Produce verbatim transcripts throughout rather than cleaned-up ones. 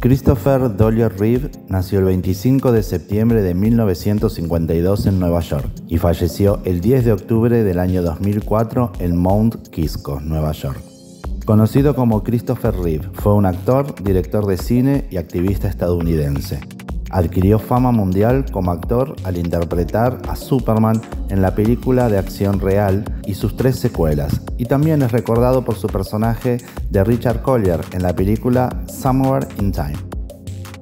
Christopher Dolly Reeve nació el veinticinco de septiembre de mil novecientos cincuenta y dos en Nueva York y falleció el diez de octubre del año dos mil cuatro en Mount Kisco, Nueva York. Conocido como Christopher Reeve, fue un actor, director de cine y activista estadounidense. Adquirió fama mundial como actor al interpretar a Superman en la película de acción real y sus tres secuelas, y también es recordado por su personaje de Richard Collier en la película Somewhere in Time.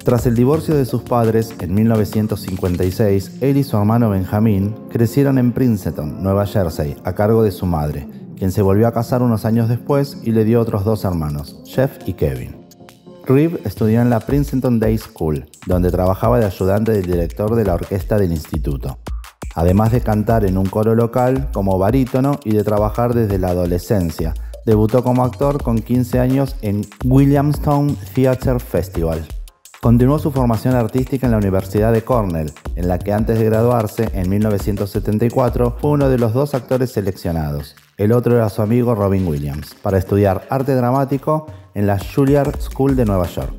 Tras el divorcio de sus padres en mil novecientos cincuenta y seis, él y su hermano Benjamin crecieron en Princeton, Nueva Jersey, a cargo de su madre, quien se volvió a casar unos años después y le dio otros dos hermanos, Jeff y Kevin. Reeve estudió en la Princeton Day School, donde trabajaba de ayudante del director de la orquesta del instituto, además de cantar en un coro local como barítono y de trabajar desde la adolescencia. Debutó como actor con quince años en Williamstown Theatre Festival. Continuó su formación artística en la Universidad de Cornell, en la que antes de graduarse, en mil novecientos setenta y cuatro, fue uno de los dos actores seleccionados. El otro era su amigo Robin Williams, para estudiar arte dramático en la Juilliard School de Nueva York.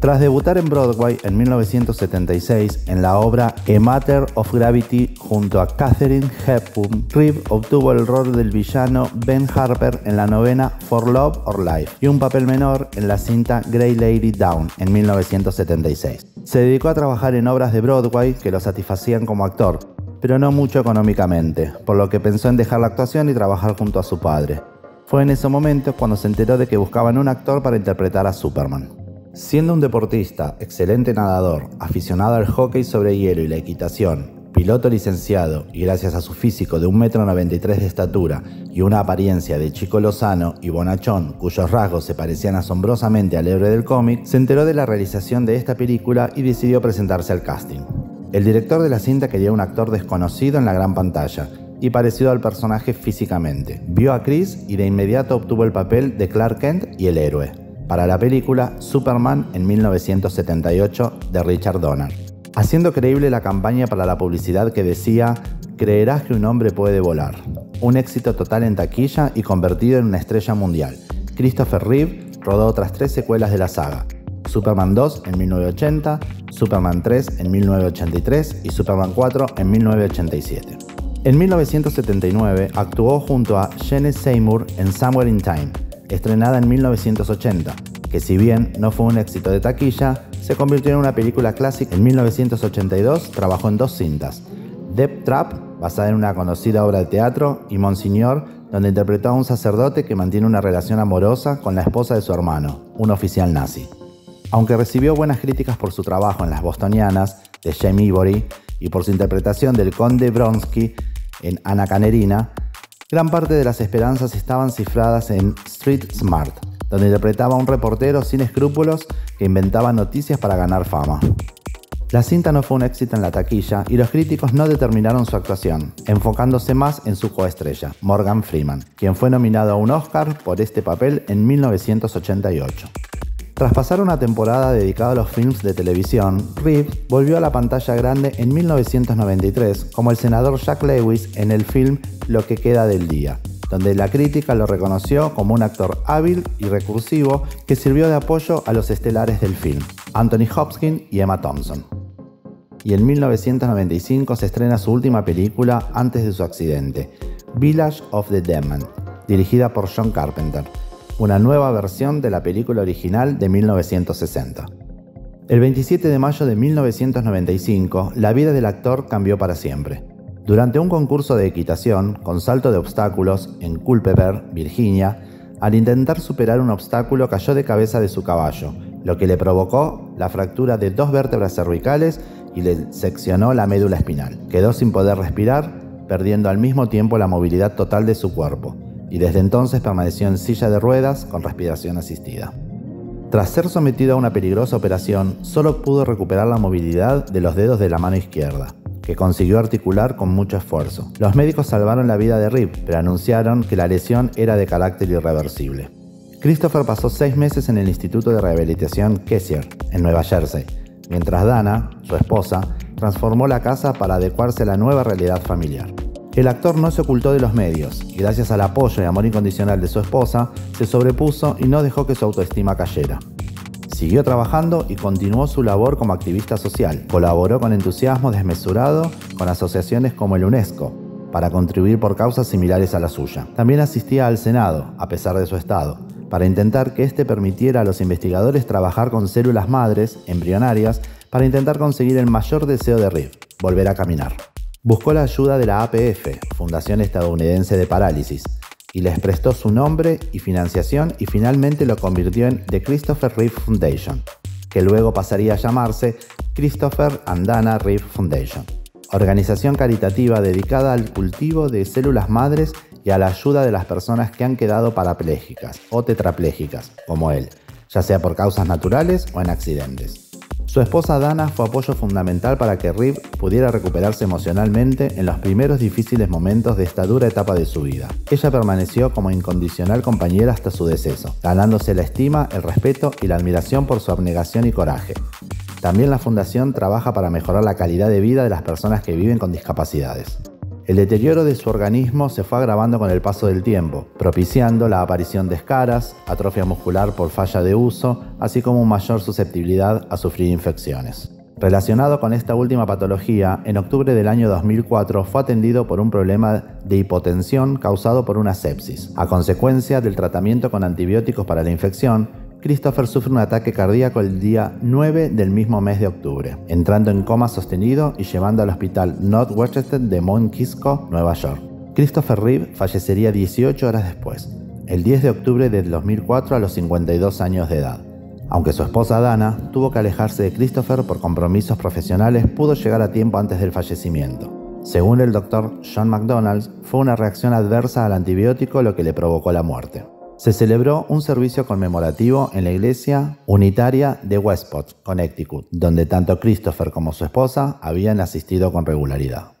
Tras debutar en Broadway en mil novecientos setenta y seis en la obra A Matter of Gravity junto a Katherine Hepburn, Reeve obtuvo el rol del villano Ben Harper en la novena For Love or Life y un papel menor en la cinta Grey Lady Down en mil novecientos setenta y seis. Se dedicó a trabajar en obras de Broadway que lo satisfacían como actor, pero no mucho económicamente, por lo que pensó en dejar la actuación y trabajar junto a su padre. Fue en ese momento cuando se enteró de que buscaban un actor para interpretar a Superman. Siendo un deportista, excelente nadador, aficionado al hockey sobre hielo y la equitación, piloto licenciado y gracias a su físico de un metro noventa y tres de estatura y una apariencia de chico lozano y bonachón cuyos rasgos se parecían asombrosamente al héroe del cómic, se enteró de la realización de esta película y decidió presentarse al casting. El director de la cinta quería un actor desconocido en la gran pantalla y parecido al personaje físicamente. Vio a Chris y de inmediato obtuvo el papel de Clark Kent y el héroe para la película Superman en mil novecientos setenta y ocho de Richard Donner, haciendo creíble la campaña para la publicidad que decía «Creerás que un hombre puede volar». Un éxito total en taquilla y convertido en una estrella mundial. Christopher Reeve rodó otras tres secuelas de la saga: Superman dos en mil novecientos ochenta, Superman tres en mil novecientos ochenta y tres y Superman cuatro en mil novecientos ochenta y siete. En mil novecientos setenta y nueve actuó junto a Jenny Seymour en Somewhere in Time, estrenada en mil novecientos ochenta, que si bien no fue un éxito de taquilla, se convirtió en una película clásica. En mil novecientos ochenta y dos trabajó en dos cintas: Death Trap, basada en una conocida obra de teatro, y Monsignor, donde interpretó a un sacerdote que mantiene una relación amorosa con la esposa de su hermano, un oficial nazi. Aunque recibió buenas críticas por su trabajo en Las Bostonianas, de James Ivory, y por su interpretación del Conde Bronsky en Ana Karenina, gran parte de las esperanzas estaban cifradas en Street Smart, donde interpretaba a un reportero sin escrúpulos que inventaba noticias para ganar fama. La cinta no fue un éxito en la taquilla y los críticos no determinaron su actuación, enfocándose más en su coestrella, Morgan Freeman, quien fue nominado a un Oscar por este papel en mil novecientos ochenta y ocho. Tras pasar una temporada dedicada a los films de televisión, Reeve volvió a la pantalla grande en mil novecientos noventa y tres como el senador Jack Lewis en el film Lo que queda del día, donde la crítica lo reconoció como un actor hábil y recursivo que sirvió de apoyo a los estelares del film, Anthony Hopkins y Emma Thompson. Y en mil novecientos noventa y cinco se estrena su última película antes de su accidente, Village of the Damned, dirigida por John Carpenter, una nueva versión de la película original de mil novecientos sesenta. El veintisiete de mayo de mil novecientos noventa y cinco, la vida del actor cambió para siempre. Durante un concurso de equitación con salto de obstáculos en Culpeper, Virginia, al intentar superar un obstáculo cayó de cabeza de su caballo, lo que le provocó la fractura de dos vértebras cervicales y le seccionó la médula espinal. Quedó sin poder respirar, perdiendo al mismo tiempo la movilidad total de su cuerpo, y desde entonces permaneció en silla de ruedas con respiración asistida. Tras ser sometido a una peligrosa operación, solo pudo recuperar la movilidad de los dedos de la mano izquierda, que consiguió articular con mucho esfuerzo. Los médicos salvaron la vida de Reeve, pero anunciaron que la lesión era de carácter irreversible. Christopher pasó seis meses en el Instituto de Rehabilitación Kessler, en Nueva Jersey, mientras Dana, su esposa, transformó la casa para adecuarse a la nueva realidad familiar. El actor no se ocultó de los medios y gracias al apoyo y amor incondicional de su esposa, se sobrepuso y no dejó que su autoestima cayera. Siguió trabajando y continuó su labor como activista social. Colaboró con entusiasmo desmesurado con asociaciones como el UNESCO para contribuir por causas similares a la suya. También asistía al Senado, a pesar de su estado, para intentar que éste permitiera a los investigadores trabajar con células madres embrionarias para intentar conseguir el mayor deseo de Reeve, volver a caminar. Buscó la ayuda de la A P F, Fundación Estadounidense de Parálisis, y les prestó su nombre y financiación y finalmente lo convirtió en The Christopher Reeve Foundation, que luego pasaría a llamarse Christopher and Dana Reeve Foundation, organización caritativa dedicada al cultivo de células madres y a la ayuda de las personas que han quedado parapléjicas o tetraplégicas, como él, ya sea por causas naturales o en accidentes. Su esposa Dana fue apoyo fundamental para que Reeve pudiera recuperarse emocionalmente en los primeros difíciles momentos de esta dura etapa de su vida. Ella permaneció como incondicional compañera hasta su deceso, ganándose la estima, el respeto y la admiración por su abnegación y coraje. También la fundación trabaja para mejorar la calidad de vida de las personas que viven con discapacidades. El deterioro de su organismo se fue agravando con el paso del tiempo, propiciando la aparición de escaras, atrofia muscular por falla de uso, así como una mayor susceptibilidad a sufrir infecciones. Relacionado con esta última patología, en octubre del año dos mil cuatro fue atendido por un problema de hipotensión causado por una sepsis. A consecuencia del tratamiento con antibióticos para la infección, Christopher sufre un ataque cardíaco el día nueve del mismo mes de octubre, entrando en coma sostenido y llevando al hospital North Westchester de Mount Kisco, Nueva York. Christopher Reeve fallecería dieciocho horas después, el diez de octubre de dos mil cuatro a los cincuenta y dos años de edad. Aunque su esposa Dana tuvo que alejarse de Christopher por compromisos profesionales, pudo llegar a tiempo antes del fallecimiento. Según el doctor John McDonald, fue una reacción adversa al antibiótico lo que le provocó la muerte. Se celebró un servicio conmemorativo en la iglesia unitaria de Westport, Connecticut, donde tanto Christopher como su esposa habían asistido con regularidad.